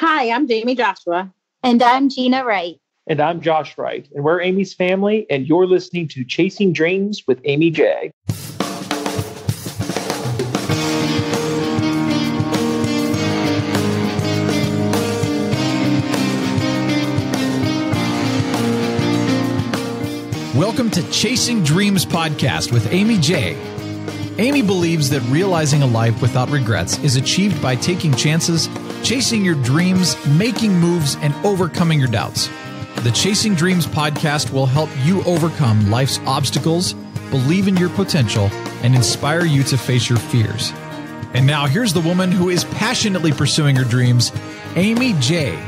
Hi, I'm Jamie Joshua. And I'm Gina Wright. And I'm Josh Wright. And we're Aimee's family, and you're listening to Chasing Dreams with Aimee J. Welcome to Chasing Dreams Podcast with Aimee J. Aimee believes that realizing a life without regrets is achieved by taking chances, chasing your dreams, making moves, and overcoming your doubts. The Chasing Dreams podcast will help you overcome life's obstacles, believe in your potential, and inspire you to face your fears. And now here's the woman who is passionately pursuing her dreams, Aimee J.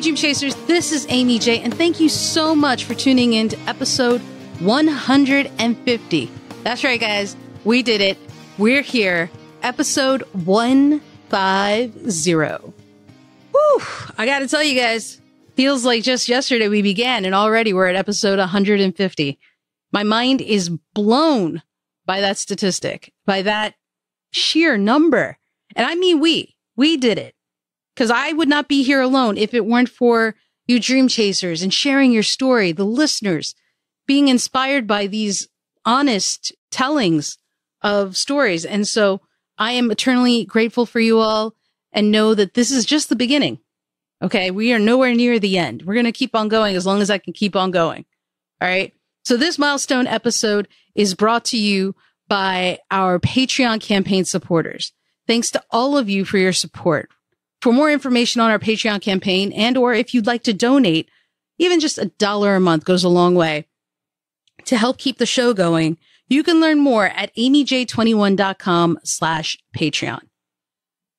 Dream Chasers, this is Aimee J, and thank you so much for tuning in to episode 150. That's right, guys. We did it. We're here. Episode 150. Whew. I got to tell you guys, feels like just yesterday we began, and already we're at episode 150. My mind is blown by that statistic, by that sheer number. And I mean, we did it. Because I would not be here alone if it weren't for you dream chasers and sharing your story, the listeners, being inspired by these honest tellings of stories. And so I am eternally grateful for you all and know that this is just the beginning. Okay, we are nowhere near the end. We're going to keep on going as long as I can keep on going. All right. So this milestone episode is brought to you by our Patreon campaign supporters. Thanks to all of you for your support. For more information on our Patreon campaign and or if you'd like to donate, even just $1 a month goes a long way to help keep the show going. You can learn more at aimeyj21.com/Patreon.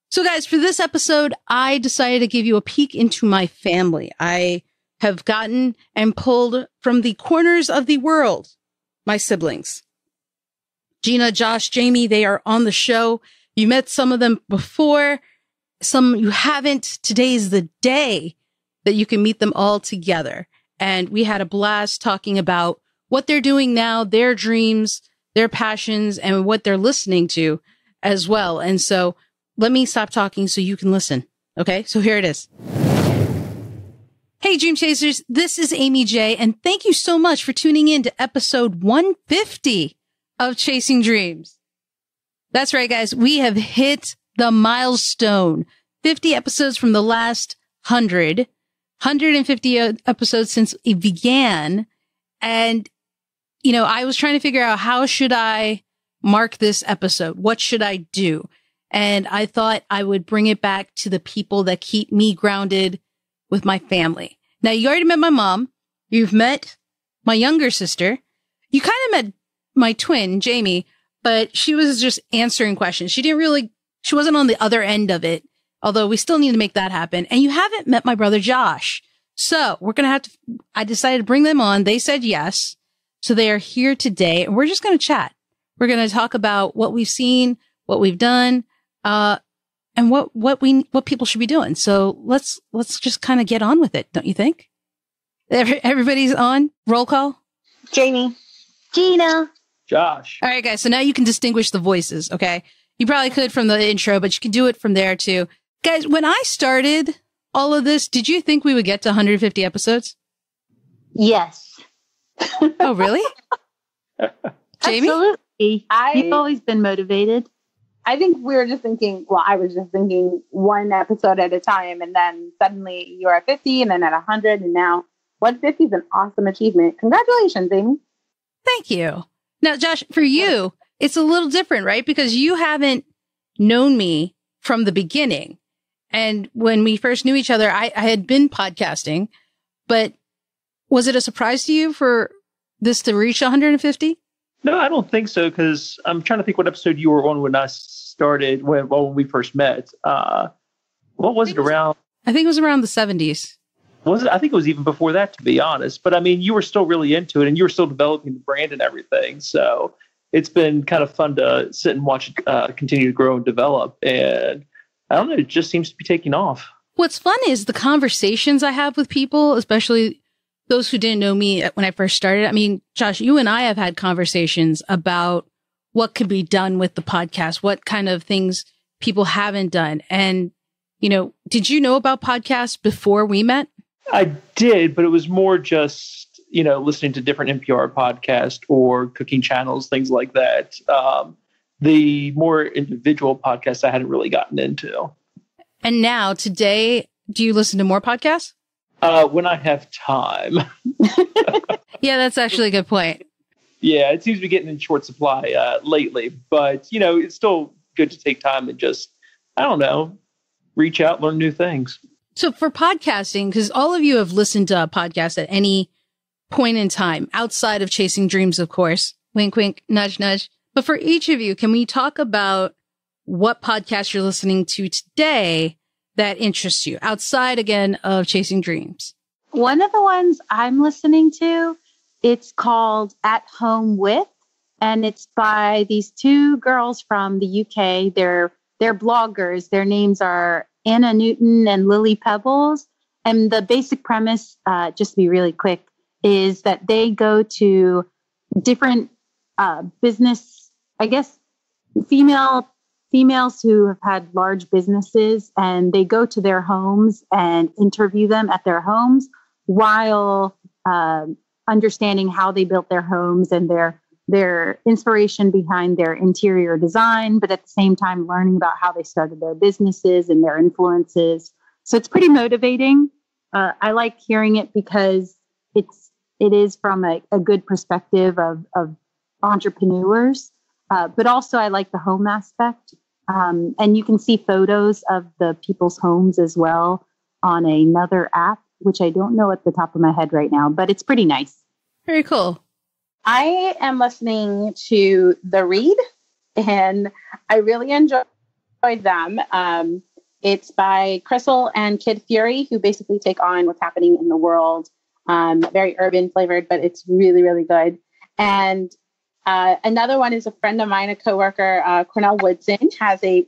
So guys, for this episode, I decided to give you a peek into my family. I have gotten and pulled from the corners of the world, my siblings. Gina, Josh, Jamie, they are on the show. You met some of them before. Some you haven't. Today is the day that you can meet them all together. And we had a blast talking about what they're doing now, their dreams, their passions, and what they're listening to as well. And so let me stop talking so you can listen. Okay, so here it is. Hey, Dream Chasers, this is Aimee J, and thank you so much for tuning in to episode 150 of Chasing Dreams. That's right, guys. We have hit the milestone, 50 episodes from the last 100, 150 episodes since it began. And, you know, I was trying to figure out how should I mark this episode? What should I do? And I thought I would bring it back to the people that keep me grounded with my family. Now, you already met my mom. You've met my younger sister. You kind of met my twin, Jamie, but she was just answering questions. She wasn't on the other end of it, although we still need to make that happen. And you haven't met my brother, Josh. So we're going to have to, I decided to bring them on. They said yes. So they are here today and we're just going to chat. We're going to talk about what we've seen, what we've done, and what people should be doing. So let's just kind of get on with it. Don't you think? Everybody's on. Roll call. Jamie. Gina. Josh. All right, guys. So now you can distinguish the voices. Okay. You probably could from the intro, but you can do it from there too. Guys, when I started all of this, did you think we would get to 150 episodes? Yes. Oh, really? Jamie? Absolutely. You've always been motivated. I think I was just thinking one episode at a time, and then suddenly you're at 50 and then at 100, and now 150 is an awesome achievement. Congratulations, Amy. Thank you. Now, Josh, for you, it's a little different, right? Because you haven't known me from the beginning. And when we first knew each other, I had been podcasting, but was it a surprise to you for this to reach 150? No, I don't think so. Cause I'm trying to think what episode you were on when I started, when we first met. What was it around? I think it was around the 70s. Was it? I think it was even before that, to be honest. But I mean, you were still really into it and you were still developing the brand and everything. So it's been kind of fun to sit and watch it continue to grow and develop. And I don't know, it just seems to be taking off. What's fun is the conversations I have with people, especially those who didn't know me when I first started. I mean, Josh, you and I have had conversations about what could be done with the podcast, what kind of things people haven't done. And, you know, did you know about podcasts before we met? I did, but it was more just, you know, listening to different NPR podcasts or cooking channels, things like that. The more individual podcasts I hadn't really gotten into. And now today, do you listen to more podcasts? When I have time. Yeah, that's actually a good point. Yeah, it seems to be getting in short supply lately, but, you know, it's still good to take time and just, I don't know, reach out, learn new things. So for podcasting, because all of you have listened to a podcast at any point in time, outside of Chasing Dreams, of course, wink, wink, nudge, nudge. But for each of you, can we talk about what podcast you're listening to today that interests you outside, again, of Chasing Dreams? One of the ones I'm listening to, it's called At Home With, and it's by these two girls from the UK. They're bloggers. Their names are Anna Newton and Lily Pebbles. And the basic premise, just to be really quick, is that they go to different business, I guess, females who have had large businesses, and they go to their homes and interview them at their homes while understanding how they built their homes and their inspiration behind their interior design, but at the same time learning about how they started their businesses and their influences. So it's pretty motivating. I like hearing it because it is from a good perspective of entrepreneurs, but also I like the home aspect. And you can see photos of the people's homes as well on another app, which I don't know at the top of my head right now, but it's pretty nice. Very cool. I am listening to The Read, and I really enjoyed them. It's by Crystal and Kid Fury, who basically take on what's happening in the world. Very urban flavored, but it's really, really good. And another one is a friend of mine, a coworker, Cornell Woodson, has a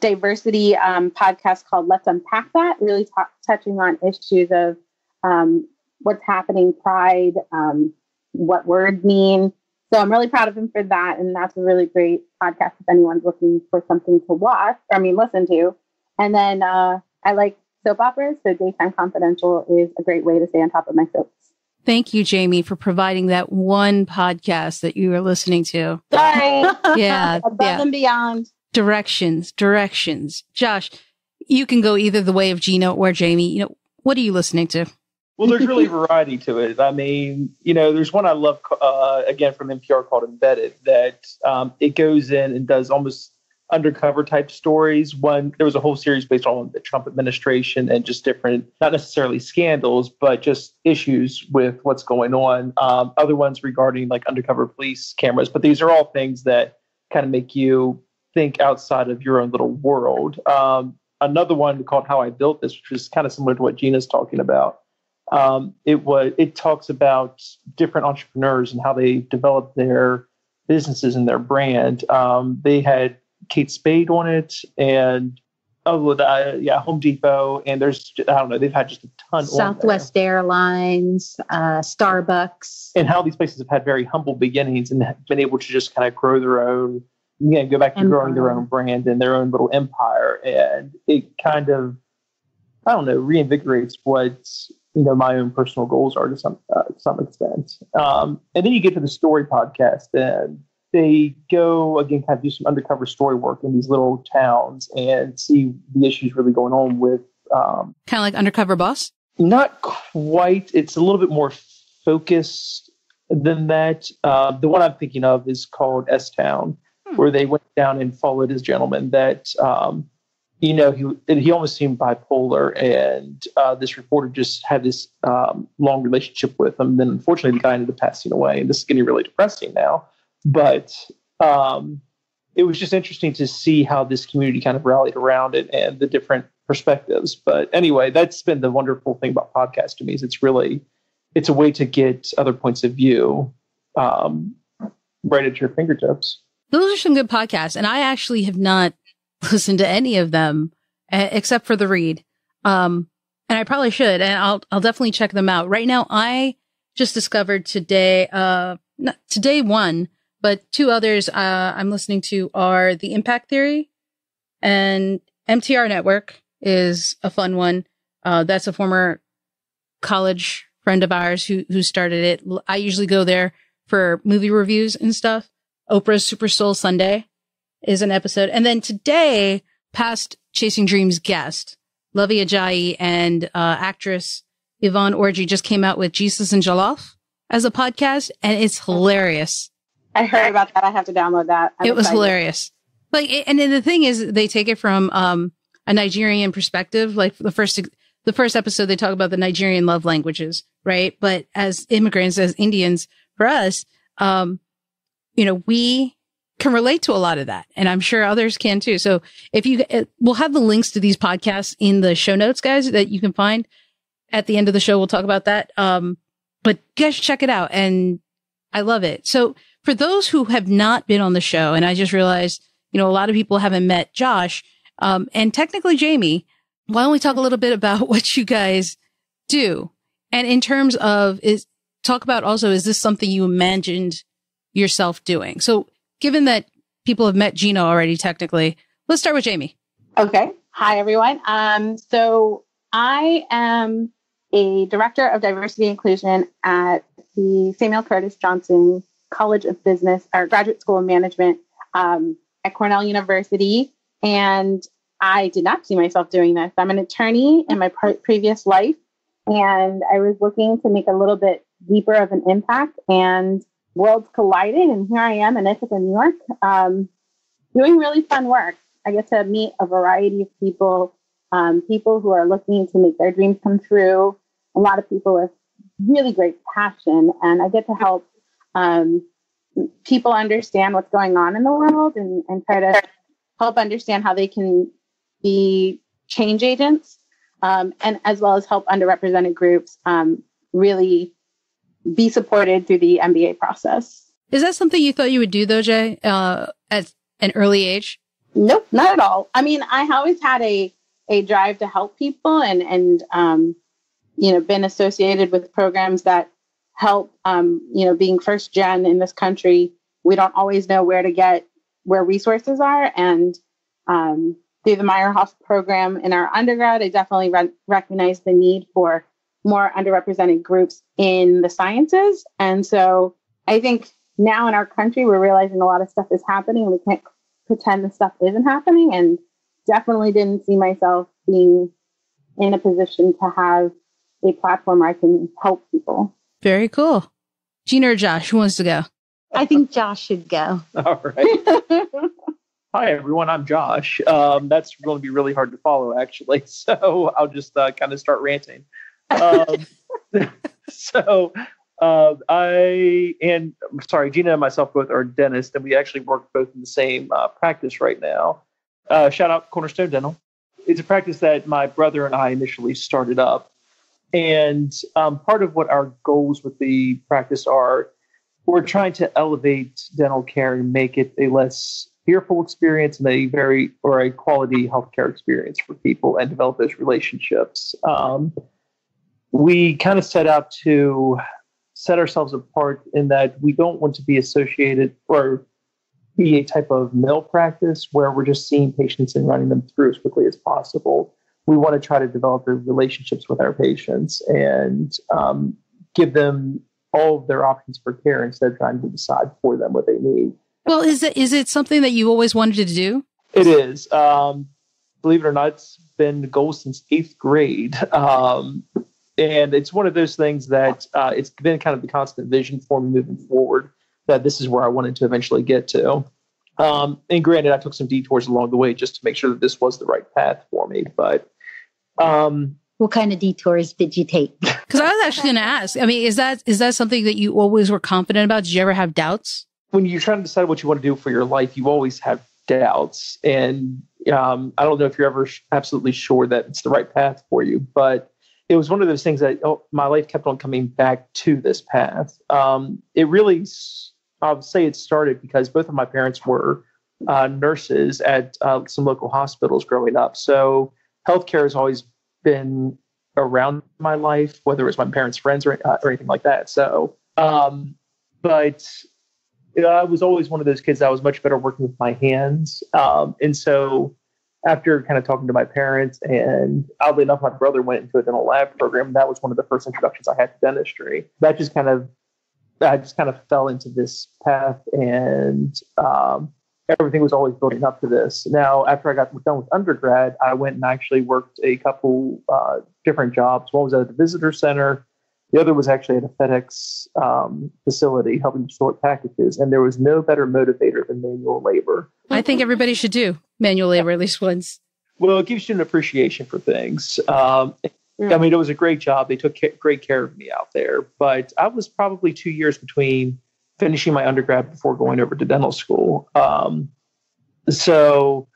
diversity podcast called Let's Unpack That, really touching on issues of what's happening, pride, what words mean. So I'm really proud of him for that. And that's a really great podcast if anyone's looking for something to listen to. And then I like soap operas. So Daytime Confidential is a great way to stay on top of my soaps. Thank you, Jamie, for providing that one podcast that you were listening to. Sorry. Yeah. Above and beyond. Directions. Josh, you can go either the way of Gina or Jamie. You know, what are you listening to? Well, there's really variety to it. I mean, you know, there's one I love, again, from NPR called Embedded, that it goes in and does almost undercover type stories. One, there was a whole series based on the Trump administration and just different, not necessarily scandals, but just issues with what's going on. Other ones regarding like undercover police cameras. But these are all things that kind of make you think outside of your own little world. Another one called How I Built This, which is kind of similar to what Gina's talking about. It talks about different entrepreneurs and how they develop their businesses and their brand. They had Kate Spade on it and Home Depot. And there's, I don't know, they've had just a ton. Southwest Airlines, Starbucks. And how these places have had very humble beginnings and have been able to just kind of grow their own, you know, go back to growing their own brand and their own little empire. And it kind of, I don't know, reinvigorates what's, you know, my own personal goals are to some extent. And then you get to the story podcast, and they go, again, kind of do some undercover story work in these little towns and see the issues really going on with... kind of like Undercover Boss? Not quite. It's a little bit more focused than that. The one I'm thinking of is called S-Town, where they went down and followed this gentleman that... you know, he almost seemed bipolar, and this reporter just had this long relationship with him. Then, unfortunately, the guy ended up passing away, and this is getting really depressing now. But it was just interesting to see how this community kind of rallied around it and the different perspectives. But anyway, that's been the wonderful thing about podcasts to me is it's a way to get other points of view right at your fingertips. Those are some good podcasts, and I actually have not listen to any of them except for The Read. And I probably should, and I'll definitely check them out. Right now, I just discovered today one But two others I'm listening to are The Impact Theory, and MTR Network is a fun one. That's a former college friend of ours who started it. I usually go there for movie reviews and stuff. Oprah's Super Soul Sunday is an episode. And then today, past Chasing Dreams guest, Luvvie Ajayi and actress Yvonne Orji just came out with Jesus and Jollof as a podcast, and it's hilarious. I heard about that. I have to download that. It was hilarious. Like, and the thing is, they take it from a Nigerian perspective. Like the first episode, they talk about the Nigerian love languages, right? But as immigrants, as Indians, for us, we can relate to a lot of that, and I'm sure others can too. So we'll have the links to these podcasts in the show notes, guys, that you can find at the end of the show. We'll talk about that. But guys, check it out, and I love it. So for those who have not been on the show, and I just realized, a lot of people haven't met Josh, and technically Jamie, why don't we talk a little bit about what you guys do? And in terms of talk about also, is this something you imagined yourself doing? So given that people have met Gina already, technically, let's start with Jamie. Okay. Hi, everyone. So I am a director of diversity and inclusion at the Samuel Curtis Johnson College of Business or Graduate School of Management at Cornell University. And I did not see myself doing this. I'm an attorney in my previous life, and I was looking to make a little bit deeper of an impact, and worlds collided. And here I am in Ithaca, New York, doing really fun work. I get to meet a variety of people, people who are looking to make their dreams come true, a lot of people with really great passion. And I get to help people understand what's going on in the world and try to help understand how they can be change agents, and as well as help underrepresented groups really be supported through the MBA process. Is that something you thought you would do, though, Jay, at an early age? Nope, not at all. I mean, I always had a drive to help people and been associated with programs that help, being first gen in this country, we don't always know where to get where resources are. And through the Meyerhoff program in our undergrad, I definitely recognized the need for more underrepresented groups in the sciences. And so I think now in our country, we're realizing a lot of stuff is happening. We can't pretend this stuff isn't happening, and definitely didn't see myself being in a position to have a platform where I can help people. Very cool. Gina or Josh, who wants to go? I think Josh should go. All right. Hi, everyone. I'm Josh. That's going to be really hard to follow, actually. So I'll just kind of start ranting. Gina and myself both are dentists, and we actually work both in the same practice right now. Shout out Cornerstone Dental. It's a practice that my brother and I initially started up. And part of what our goals with the practice are, we're trying to elevate dental care and make it a less fearful experience and a quality healthcare experience for people, and develop those relationships. We kind of set out to set ourselves apart in that we don't want to be associated or be a type of mill practice where we're just seeing patients and running them through as quickly as possible. We want to try to develop the relationships with our patients and give them all of their options for care instead of trying to decide for them what they need. Well, is it something that you always wanted to do? It is. Believe it or not, it's been the goal since 8th grade. And it's one of those things that it's been kind of the constant vision for me moving forward, that this is where I wanted to eventually get to. And granted, I took some detours along the way just to make sure that this was the right path for me. But what kind of detours did you take? Because I was actually going to ask. I mean, is that something that you always were confident about? Did you ever have doubts? When you're trying to decide what you want to do for your life, you always have doubts, and I don't know if you're ever absolutely sure that it's the right path for you. But it was one of those things that my life kept on coming back to this path. I would say it started because both of my parents were nurses at some local hospitals growing up. So healthcare has always been around my life, whether it was my parents' friends or anything like that. So, but you know, I was always one of those kids that was much better working with my hands. And so after kind of talking to my parents, and oddly enough, my brother went into a dental lab program. That was one of the first introductions I had to dentistry. I just kind of fell into this path, and everything was always building up to this. Now, after I got done with undergrad, I went and actually worked a couple different jobs. One was at the visitor center. The other was actually at a FedEx facility helping to sort packages. And there was no better motivator than manual labor. I think everybody should do manual labor at least once. Well, it gives you an appreciation for things. I mean, it was a great job. They took great care of me out there. But I was probably 2 years between finishing my undergrad before going over to dental school. So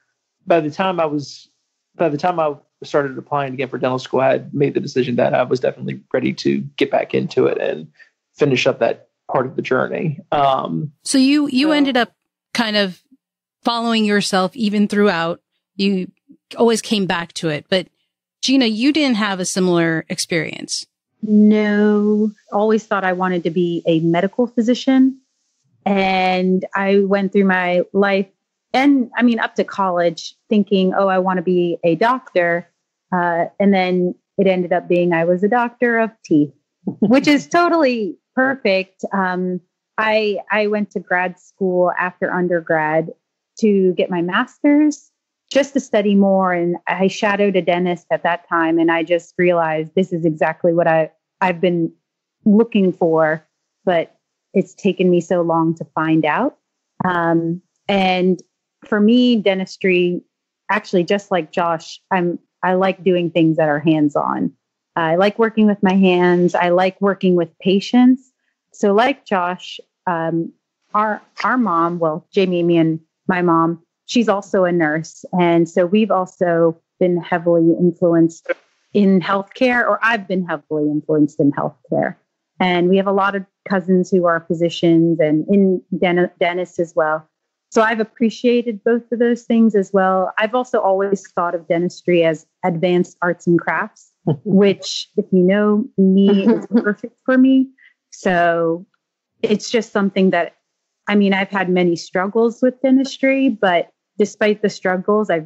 by the time I started applying again for dental school, I had made the decision that I was definitely ready to get back into it and finish up that part of the journey. So you ended up kind of following yourself even throughout. You always came back to it. But Gina, you didn't have a similar experience. No, always thought I wanted to be a medical physician. And I went through my life and I mean, up to college thinking, oh, I want to be a doctor. And then it ended up being I was a doctor of teeth, which is totally perfect. I went to grad school after undergrad to get my master's just to study more. And I shadowed a dentist at that time. And I just realized this is exactly what I've been looking for, but it's taken me so long to find out. And for me, dentistry, actually, just like Josh, I like doing things that are hands-on. I like working with my hands. I like working with patients. So like Josh, our mom, well, Jamie, me, and my mom, she's also a nurse. And so we've also been heavily influenced in healthcare, or I've been heavily influenced in healthcare. And we have a lot of cousins who are physicians and in dentists as well. So I've appreciated both of those things as well. I've also always thought of dentistry as advanced arts and crafts, which, if you know me, is perfect for me. So it's just something that, I mean, I've had many struggles with dentistry, but despite the struggles, I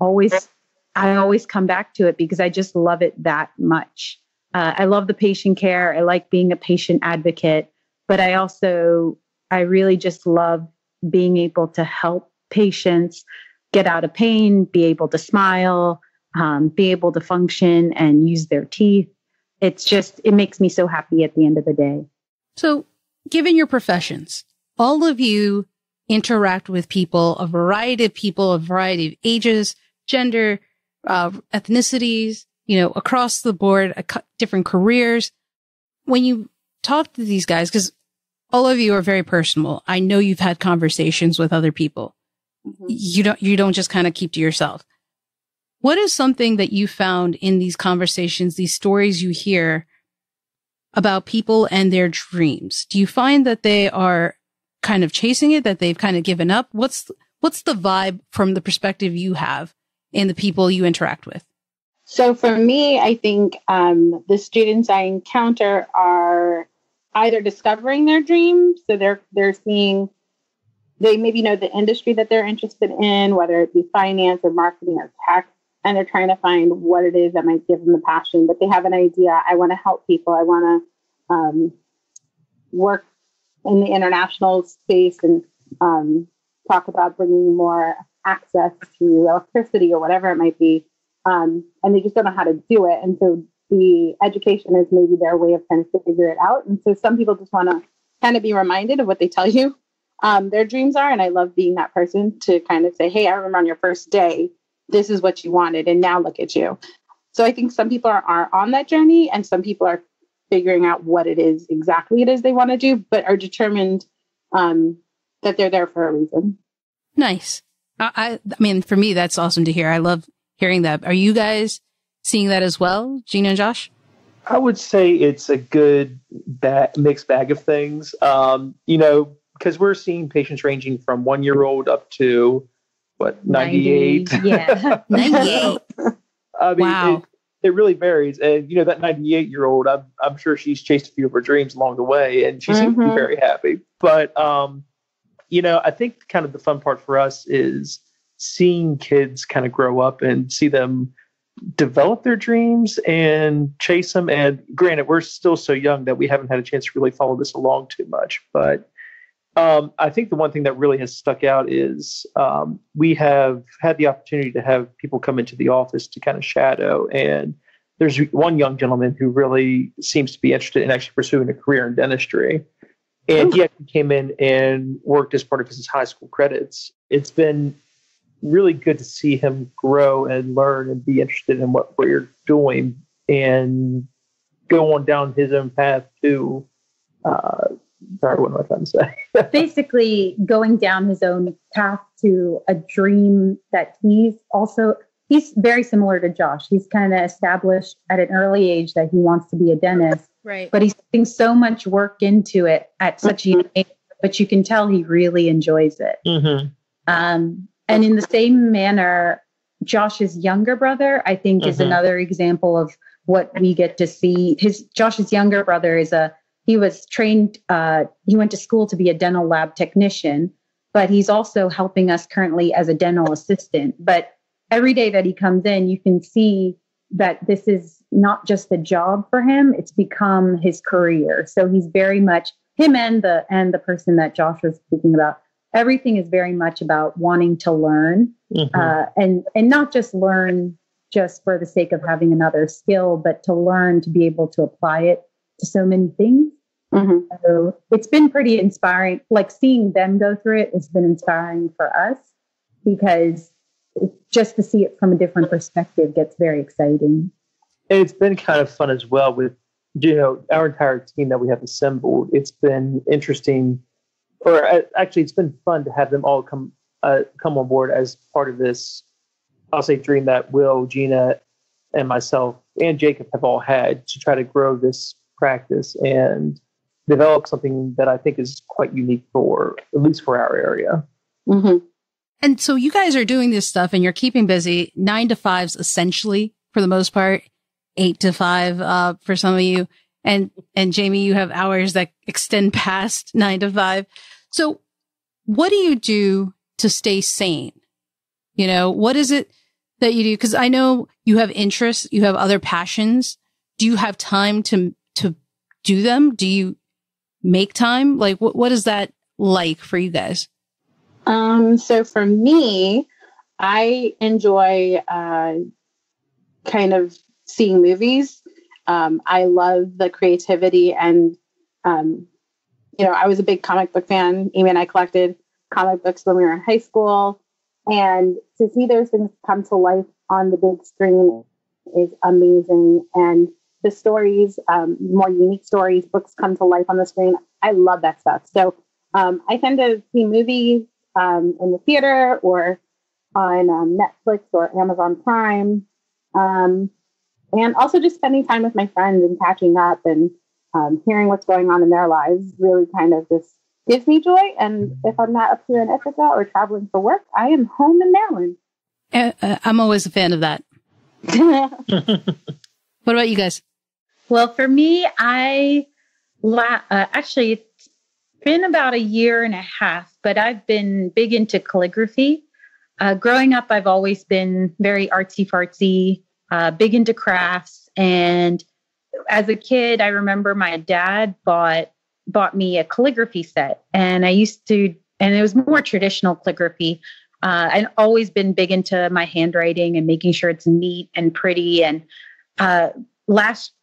always come back to it because I just love it that much. I love the patient care. I like being a patient advocate, but I really just love being able to help patients get out of pain, be able to smile, be able to function and use their teeth. It makes me so happy at the end of the day. So given your professions, all of you interact with people, a variety of ages, gender, ethnicities, you know, across the board, different careers. When you talk to these guys, because all of you are very personal. I know you've had conversations with other people. Mm-hmm. You don't just kind of keep to yourself. What is something that you found in these conversations, these stories you hear about people and their dreams? Do you find that they are kind of chasing it, that they've kind of given up? What's the vibe from the perspective you have in the people you interact with? So for me, I think the students I encounter are either discovering their dreams, so they're seeing, they maybe know the industry that they're interested in, whether it be finance or marketing or tech, and they're trying to find what it is that might give them the passion, but they have an idea. I want to help people. I want to work in the international space and talk about bringing more access to electricity or whatever it might be. And they just don't know how to do it. And so the education is maybe their way of trying to figure it out. And so some people just want to kind of be reminded of what they tell you their dreams are. And I love being that person to kind of say, hey, I remember on your first day, this is what you wanted. And now look at you. So I think some people are on that journey and some people are figuring out what it is they want to do, but are determined that they're there for a reason. Nice. I mean, for me, that's awesome to hear. I love hearing that. Are you guys seeing that as well, Gina and Josh? I would say it's a good mixed bag of things. You know, because we're seeing patients ranging from 1-year-old up to 98? Yeah, 98. I mean, wow. it really varies. And, you know, that 98-year-old, I'm sure she's chased a few of her dreams along the way, and she seems to be very happy. But, you know, I think kind of the fun part for us is seeing kids kind of grow up and see them develop their dreams and chase them. And granted, we're still so young that we haven't had a chance to really follow this along too much. But I think the one thing that really has stuck out is we have had the opportunity to have people come into the office to kind of shadow. And there's one young gentleman who really seems to be interested in actually pursuing a career in dentistry. And he actually came in and worked as part of his high school credits. It's been really good to see him grow and learn and be interested in what we're doing and go on down his own path to, sorry, what am I trying to say? Basically going down his own path to a dream that he's very similar to Josh. He's kind of established at an early age that he wants to be a dentist, right? But he's putting so much work into it at such a young age, but you can tell he really enjoys it. Mm-hmm. And in the same manner, Josh's younger brother, I think, is another example of what we get to see. Josh's younger brother he went to school to be a dental lab technician, but he's also helping us currently as a dental assistant. But every day that he comes in, you can see that this is not just a job for him, it's become his career. So he's very much him and the person that Josh was speaking about. Everything is very much about wanting to learn and not just learn just for the sake of having another skill, but to learn to be able to apply it to so many things. Mm-hmm. So it's been pretty inspiring. Like seeing them go through it has been inspiring for us because just to see it from a different perspective gets very exciting. And it's been kind of fun as well with, you know, our entire team that we have assembled. It's been interesting. Or actually, it's been fun to have them all come on board as part of this, I'll say, dream that Will, Gina, and myself and Jacob have all had to try to grow this practice and develop something that I think is quite unique for, at least for our area. Mm-hmm. And so you guys are doing this stuff and you're keeping busy 9 to 5s, essentially, for the most part, 8 to 5 for some of you. And Jamie, you have hours that extend past 9 to 5. So what do you do to stay sane? You know, what is it that you do? Because I know you have interests, you have other passions. Do you have time to do them? Do you make time? Like, what is that like for you guys? So for me, I enjoy kind of seeing movies. I love the creativity and, you know, I was a big comic book fan. Amy and I collected comic books when we were in high school, and to see those things come to life on the big screen is amazing. And the stories, more unique stories, books come to life on the screen. I love that stuff. So, I tend to see movies, in the theater or on Netflix or Amazon Prime. And also just spending time with my friends and catching up and hearing what's going on in their lives really kind of just gives me joy. And if I'm not up here in Ithaca or traveling for work, I am home in Maryland. I'm always a fan of that. What about you guys? Well, for me, I actually it's been about a year and a half, but I've been big into calligraphy. Growing up, I've always been very artsy-fartsy. Big into crafts. And as a kid, I remember my dad bought me a calligraphy set. And I used to, and it was more traditional calligraphy. I've always been big into my handwriting and making sure it's neat and pretty. And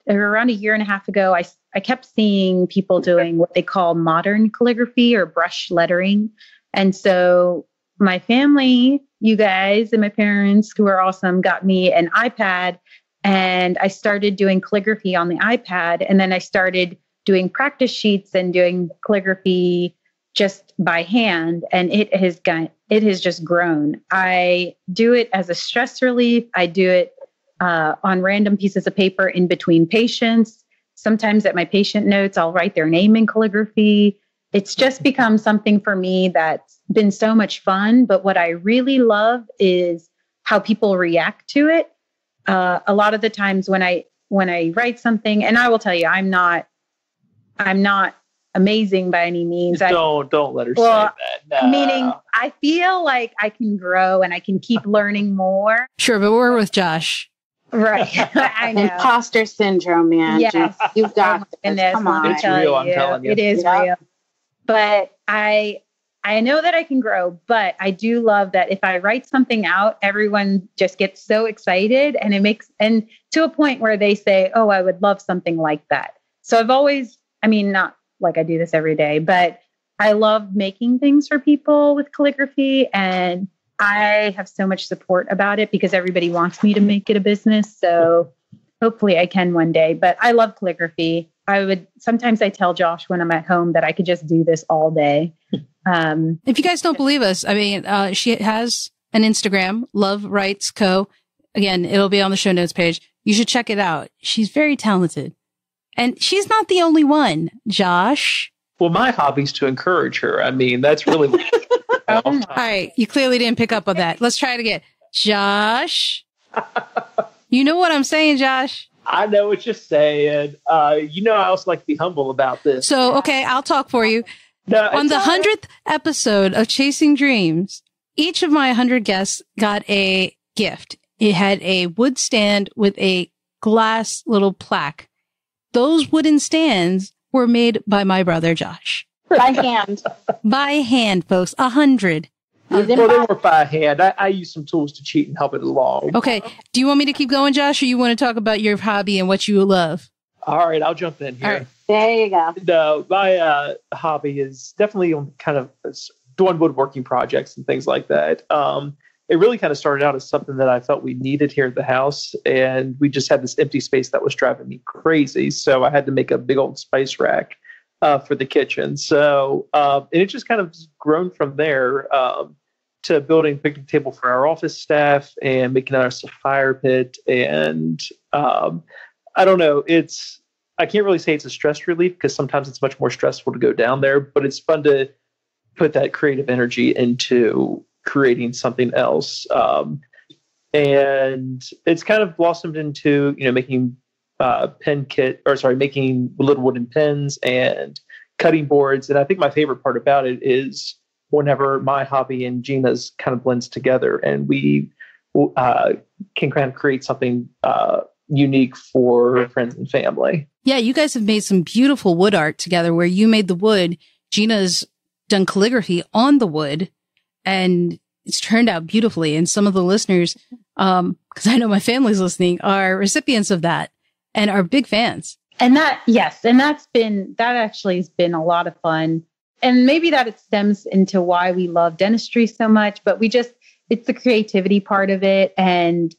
around a year and a half ago, I kept seeing people doing what they call modern calligraphy or brush lettering. And so my family, you guys, and my parents, who are awesome, got me an iPad, and I started doing calligraphy on the iPad. And then I started doing practice sheets and doing calligraphy just by hand. And it has just grown. I do it as a stress relief. I do it on random pieces of paper in between patients. Sometimes at my patient notes, I'll write their name in calligraphy. It's just become something for me that's been so much fun. But what I really love is how people react to it. a lot of the times when I write something, and I will tell you, I'm not amazing by any means. Don't let her say that. No. Meaning I feel like I can grow and I can keep learning more. Sure. But we're with Josh. Right. I know. Imposter syndrome, man. Yes. You've got this. Come on. It's real. I'm telling you. It is real. But I know that I can grow, but I do love that if I write something out, everyone just gets so excited and and to a point where they say, oh, I would love something like that. So I've always, I mean, not like I do this every day, but I love making things for people with calligraphy, and I have so much support about it because everybody wants me to make it a business. So hopefully I can one day, but I love calligraphy. Sometimes I tell Josh when I'm at home that I could just do this all day. If you guys don't believe us, I mean, she has an Instagram, Love Writes Co. Again, it'll be on the show notes page. You should check it out. She's very talented. And she's not the only one, Josh. Well, my hobby is to encourage her. I mean, that's really what all right. You clearly didn't pick up on that. Let's try it again. Josh. You know what I'm saying, Josh? I know what you're saying. I also like to be humble about this. So, okay, I'll talk for you. No, on the 100th episode of Chasing Dreams, each of my 100 guests got a gift. It had a wood stand with a glass little plaque. Those wooden stands were made by my brother, Josh. By hand. By hand, folks. 100. Well, they were by hand. I used some tools to cheat and help it along. Okay. Do you want me to keep going, Josh, or you want to talk about your hobby and what you love? All right. I'll jump in here. All right. There you go. No, my hobby is definitely kind of doing woodworking projects and things like that. It really kind of started out as something that I felt we needed here at the house. And we just had this empty space that was driving me crazy. So I had to make a big old spice rack for the kitchen. So, and it just kind of grown from there to building a picnic table for our office staff and making us a fire pit. And I don't know, I can't really say it's a stress relief because sometimes it's much more stressful to go down there, but it's fun to put that creative energy into creating something else. And it's kind of blossomed into, making making little wooden pens and cutting boards. And I think my favorite part about it is whenever my hobby and Gina's kind of blends together and we can kind of create something unique for friends and family. Yeah, you guys have made some beautiful wood art together where you made the wood. Gina's done calligraphy on the wood and it's turned out beautifully. And some of the listeners, because I know my family's listening, are recipients of that. And are big fans. And that actually has been a lot of fun. And maybe that it stems into why we love dentistry so much, but it's the creativity part of it and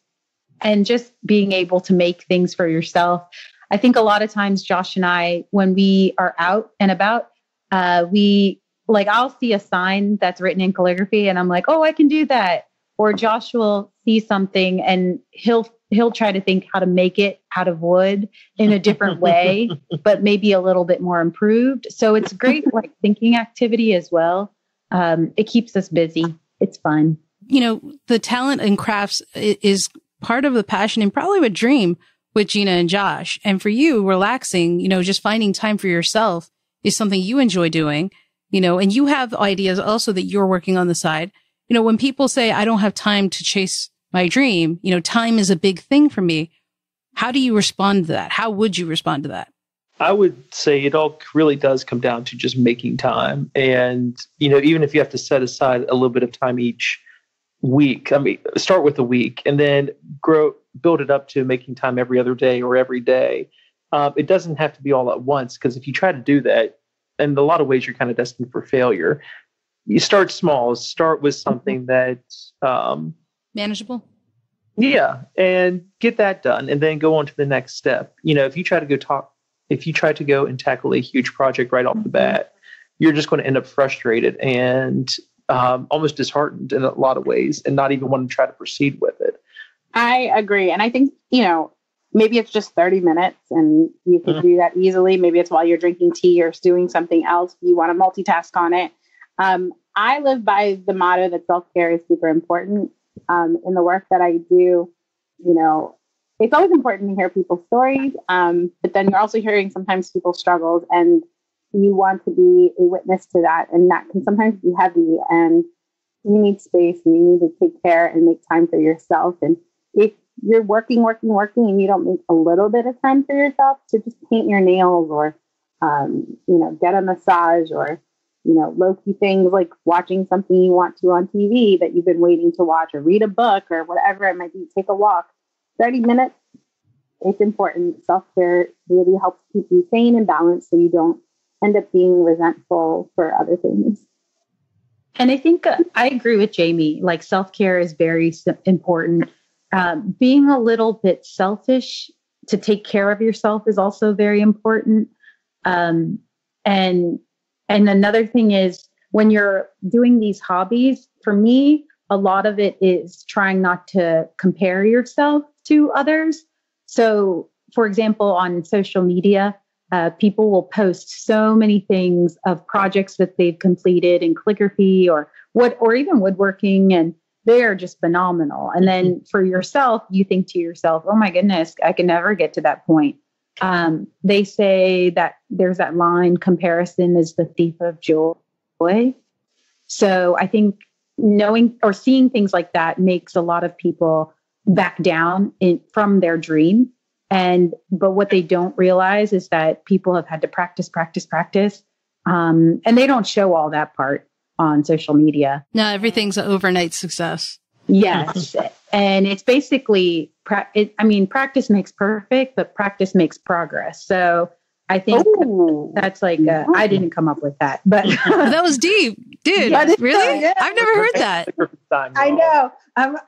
just being able to make things for yourself. I think a lot of times Josh and I, when we are out and about, I'll see a sign that's written in calligraphy and I'm like, oh, I can do that. Or Josh will see something and he'll try to think how to make it out of wood in a different way, but maybe a little bit more improved. So it's great, thinking activity as well. It keeps us busy. It's fun. The talent and crafts is part of the passion and probably a dream with Gina and Josh. And for you, relaxing, just finding time for yourself is something you enjoy doing, and you have ideas also that you're working on the side. When people say, I don't have time to chase my dream, time is a big thing for me. How do you respond to that? How would you respond to that? I would say it all really does come down to just making time. And, even if you have to set aside a little bit of time each week, I mean, start with a week and then build it up to making time every other day or every day. It doesn't have to be all at once, because if you try to do that, in a lot of ways, you're kind of destined for failure. You start small, start with something that's, manageable. Yeah. And get that done and then go on to the next step. If you try to go and tackle a huge project right off the bat, you're just going to end up frustrated and almost disheartened in a lot of ways and not even want to try to proceed with it. I agree. And I think, maybe it's just 30 minutes and you can do that easily. Maybe it's while you're drinking tea or doing something else. You want to multitask on it. I live by the motto that self-care is super important. In the work that I do, it's always important to hear people's stories, but then you're also hearing sometimes people's struggles, and you want to be a witness to that. And that can sometimes be heavy, and you need space, and you need to take care and make time for yourself. And if you're working, and you don't make a little bit of time for yourself to just paint your nails or, get a massage or, low-key things like watching something you want to on TV that you've been waiting to watch, or read a book or whatever it might be, take a walk, 30 minutes. It's important. Self-care really helps keep you sane and balanced so you don't end up being resentful for other things. And I think I agree with Jamie, like self-care is very important. Being a little bit selfish to take care of yourself is also very important. And another thing is when you're doing these hobbies, for me, a lot of it is trying not to compare yourself to others. So, for example, on social media, people will post so many things of projects that they've completed in calligraphy or even woodworking, and they are just phenomenal. And then for yourself, you think to yourself, oh my goodness, I can never get to that point. They say that there's that line, comparison is the thief of joy. So I think knowing or seeing things like that makes a lot of people back down from their dream. But what they don't realize is that people have had to practice. And they don't show all that part on social media. No, everything's an overnight success. Yes. And it's basically, practice makes perfect, but practice makes progress. So I think that's like, I didn't come up with that, but that was deep, dude. Yeah, really? Yeah. I've never heard that. I know.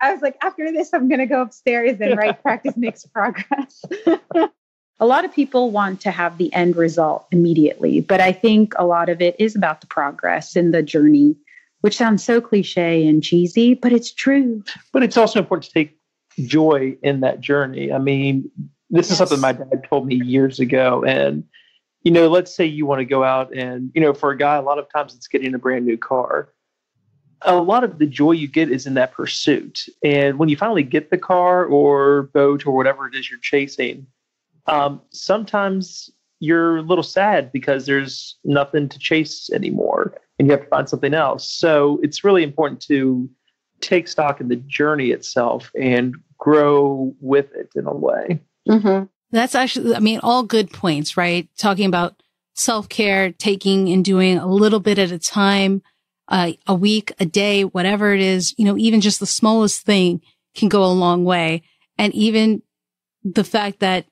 I was like, after this, I'm going to go upstairs and write practice makes progress. A lot of people want to have the end result immediately, but I think a lot of it is about the progress and the journey, which sounds so cliche and cheesy, but it's true. But it's also important to take joy in that journey. I mean, this is something my dad told me years ago. And, let's say you want to go out and, for a guy, a lot of times it's getting a brand new car. A lot of the joy you get is in that pursuit. And when you finally get the car or boat or whatever it is you're chasing, sometimes you're a little sad because there's nothing to chase anymore and you have to find something else. So it's really important to take stock in the journey itself and grow with it in a way. Mm-hmm. That's actually, all good points, right? Talking about self-care, taking and doing a little bit at a time, a week, a day, whatever it is, even just the smallest thing can go a long way. And even the fact that,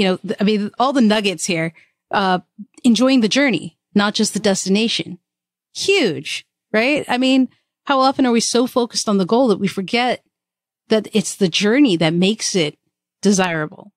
all the nuggets here, enjoying the journey, not just the destination. Huge, right? How often are we so focused on the goal that we forget that it's the journey that makes it desirable?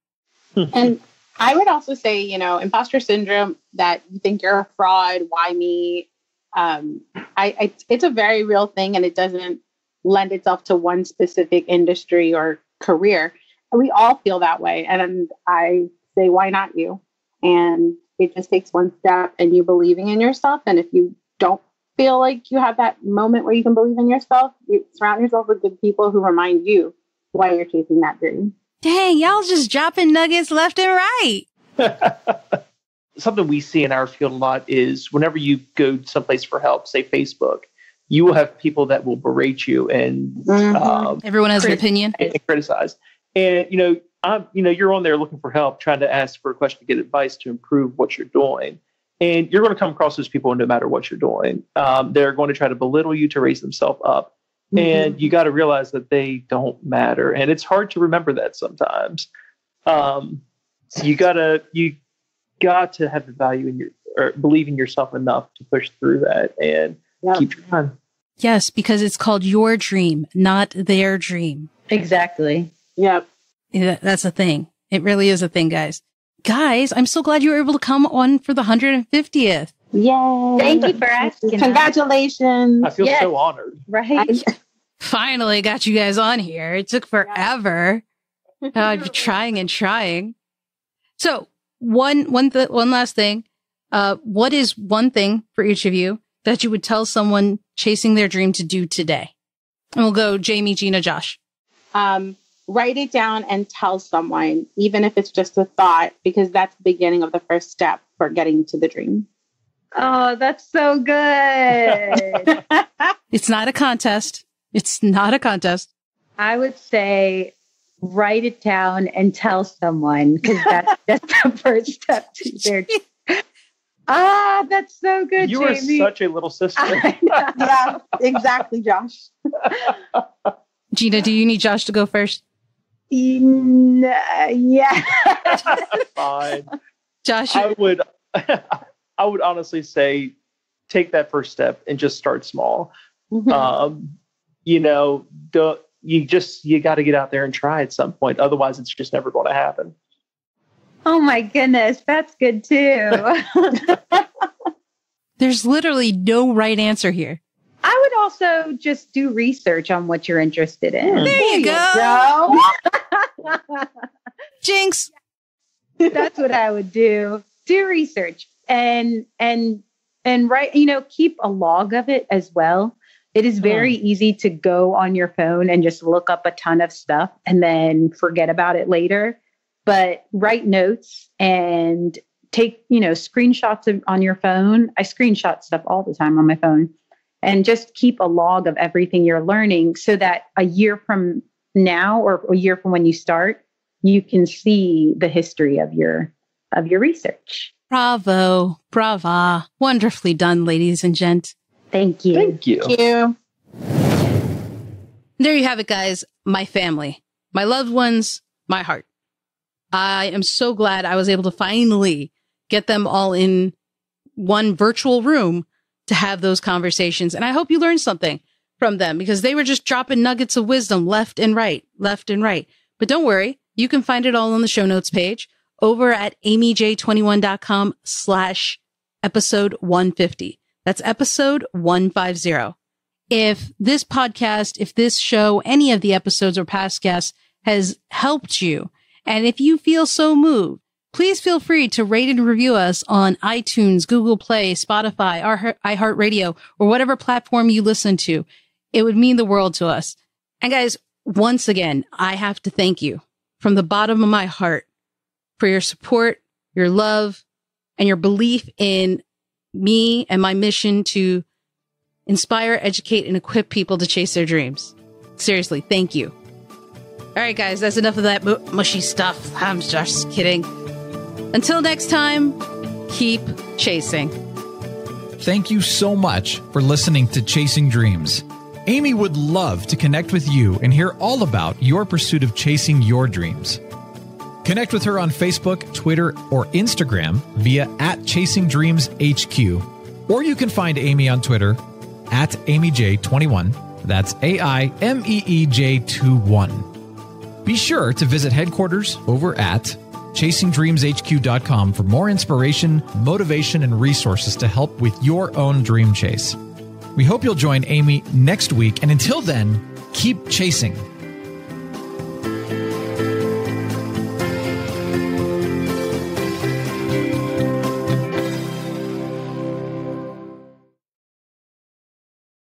And I would also say, imposter syndrome, that you think you're a fraud, why me? It's a very real thing, and it doesn't lend itself to one specific industry or career. We all feel that way. And I say, why not you? And it just takes one step and you believing in yourself. And if you don't feel like you have that moment where you can believe in yourself, you surround yourself with good people who remind you why you're chasing that dream. Dang, y'all just dropping nuggets left and right. Something we see in our field a lot is whenever you go someplace for help, say Facebook, you will have people that will berate you and everyone has an opinion and criticize. And you're on there looking for help, trying to ask for a question to get advice to improve what you're doing. And you're going to come across those people no matter what you're doing. They're going to try to belittle you to raise themselves up. Mm-hmm. And you got to realize that they don't matter. And it's hard to remember that sometimes. You got to have the value or believe in yourself enough to push through that and keep trying. Yes, because it's called your dream, not their dream. Exactly. Yep. Yeah, that's a thing. It really is a thing, guys. Guys, I'm so glad you were able to come on for the 150th. Yay. Thank you for asking. Congratulations. I feel so honored. Right. Finally got you guys on here. It took forever. I'd be trying and trying. So one last thing. What is one thing for each of you that you would tell someone chasing their dream to do today? And we'll go Jamie, Gina, Josh. write it down and tell someone, even if it's just a thought, because that's the beginning of the first step for getting to the dream. Oh, that's so good. It's not a contest. It's not a contest. I would say write it down and tell someone, because that's the first step to their dream. Ah, oh, that's so good, you Jamie. You are such a little sister. Yeah, exactly, Josh. Gina, do you need Josh to go first? Yeah. Fine. Josh, I would honestly say take that first step and just start small. Mm-hmm. You got to get out there and try at some point. Otherwise, it's just never going to happen. Oh my goodness, that's good too. There's literally no right answer here. I would also just do research on what you're interested in. There you go. Jinx. That's what I would do. Do research and write, keep a log of it as well. It is very easy to go on your phone and just look up a ton of stuff and then forget about it later. But write notes and take, screenshots on your phone. I screenshot stuff all the time on my phone, and just keep a log of everything you're learning so that a year from now or a year from when you start, you can see the history of your research. Bravo. Brava. Wonderfully done, ladies and gents. Thank you. Thank you. Thank you. There you have it, guys. My family, my loved ones, my heart. I am so glad I was able to finally get them all in one virtual room to have those conversations. And I hope you learned something from them, because they were just dropping nuggets of wisdom left and right. But don't worry, you can find it all on the show notes page over at aimej21.com/episode 150. That's episode 150. If this podcast, if this show, any of the episodes or past guests has helped you, and if you feel so moved, please feel free to rate and review us on iTunes, Google Play, Spotify, our iHeartRadio, or whatever platform you listen to. It would mean the world to us. And guys, once again, I have to thank you from the bottom of my heart for your support, your love, and your belief in me and my mission to inspire, educate, and equip people to chase their dreams. Seriously, thank you. All right, guys, that's enough of that mushy stuff. I'm just kidding. Until next time, keep chasing. Thank you so much for listening to Chasing Dreams. Aimee would love to connect with you and hear all about your pursuit of chasing your dreams. Connect with her on Facebook, Twitter, or Instagram via @ChasingDreamsHQ. Or you can find Aimee on Twitter @AimeyJ21. That's AIMEEJ21. Be sure to visit headquarters over at chasingdreamshq.com for more inspiration, motivation, and resources to help with your own dream chase. We hope you'll join Aimee next week, and until then, keep chasing.